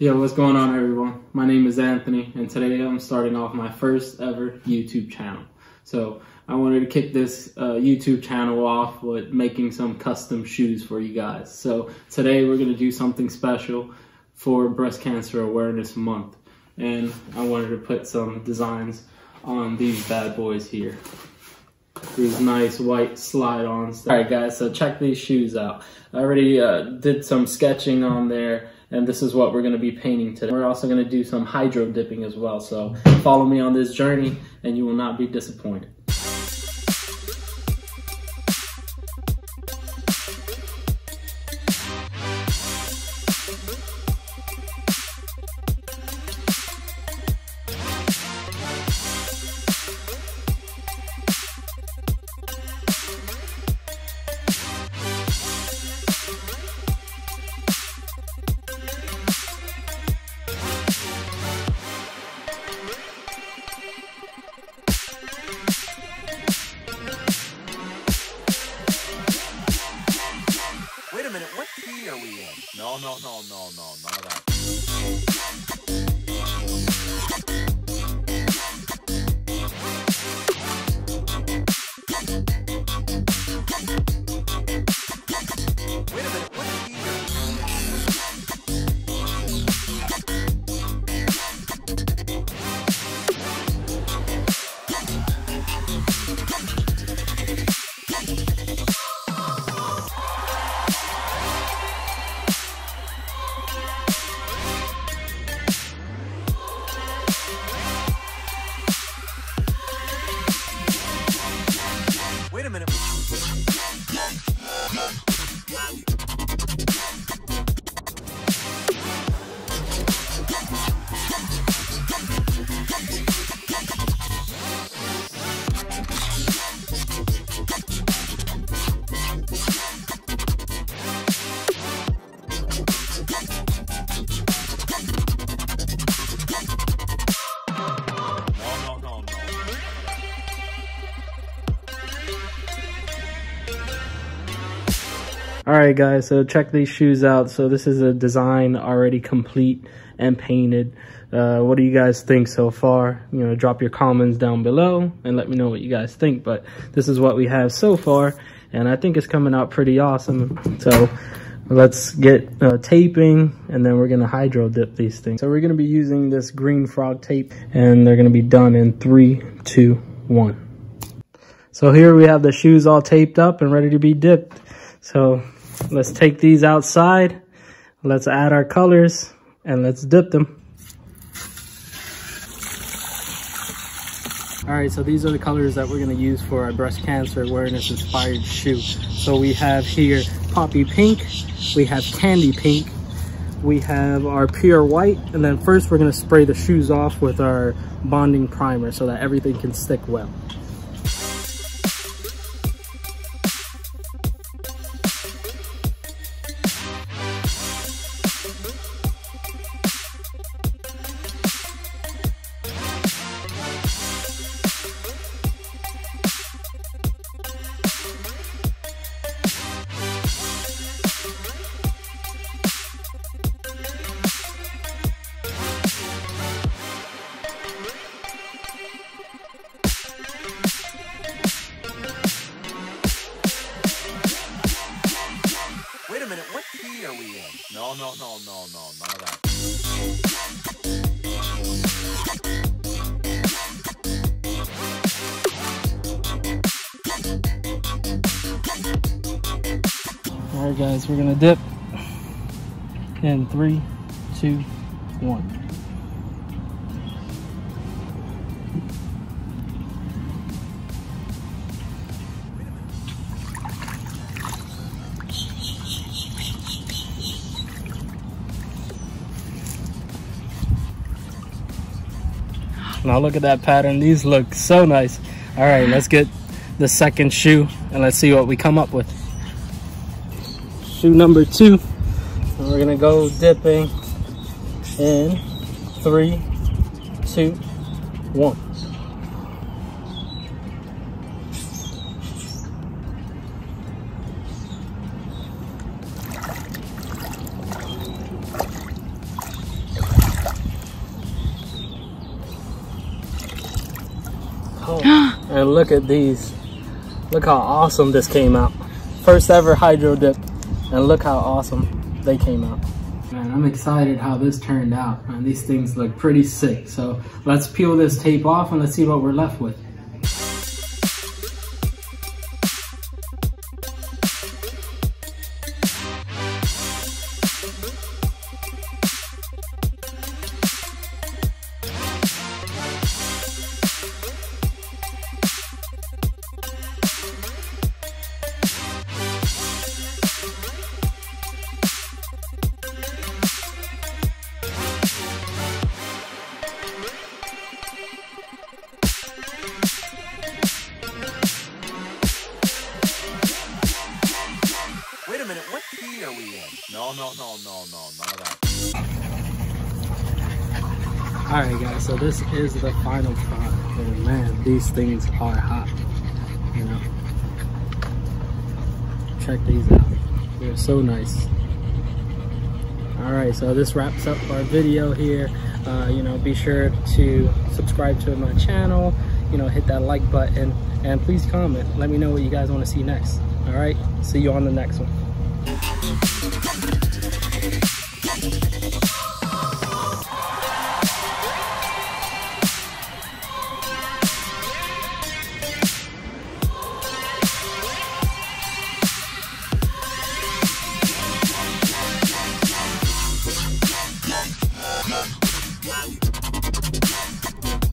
Yo, what's going on everyone? My name is Anthony and today I'm starting off my first ever YouTube channel. So I wanted to kick this YouTube channel off with making some custom shoes for you guys. So today we're going to do something special for Breast Cancer Awareness Month. And I wanted to put some designs on these bad boys here. These nice white slide-ons. Alright guys, so check these shoes out. I already did some sketching on there. And this is what we're going to be painting today. We're also going to do some hydro dipping as well. So follow me on this journey and you will not be disappointed. No, not that. Alright guys, so check these shoes out. So this is a design already complete and painted. What do you guys think so far? You know, drop your comments down below and let me know what you guys think. But this is what we have so far and I think it's coming out pretty awesome. So let's get taping and then we're going to hydro dip these things. So we're going to be using this green frog tape and they're going to be done in 3, 2, 1. So here we have the shoes all taped up and ready to be dipped. So let's take these outside, let's add our colors, and let's dip them. All right, so these are the colors that we're gonna use for our breast cancer awareness inspired shoe. So we have here poppy pink, we have candy pink, we have our pure white, and then first we're gonna spray the shoes off with our bonding primer so that everything can stick well. No, none of that. All right, guys, we're gonna dip in 3, 2, 1. Now look at that pattern. These look so nice. All right, let's get the second shoe and let's see what we come up with. Shoe number 2. So we're gonna go dipping in 3, 2, 1. And look at these. Look how awesome this came out. First ever HYDRODIP. And look how awesome they came out. Man, I'm excited how this turned out. Man, these things look pretty sick. So let's peel this tape off and let's see what we're left with. Alright guys, so this is the final product, and man, these things are hot, you know. Check these out, they're so nice. Alright, so this wraps up our video here. You know, be sure to subscribe to my channel, you know, hit that like button, and please comment, let me know what you guys want to see next. Alright, see you on the next one.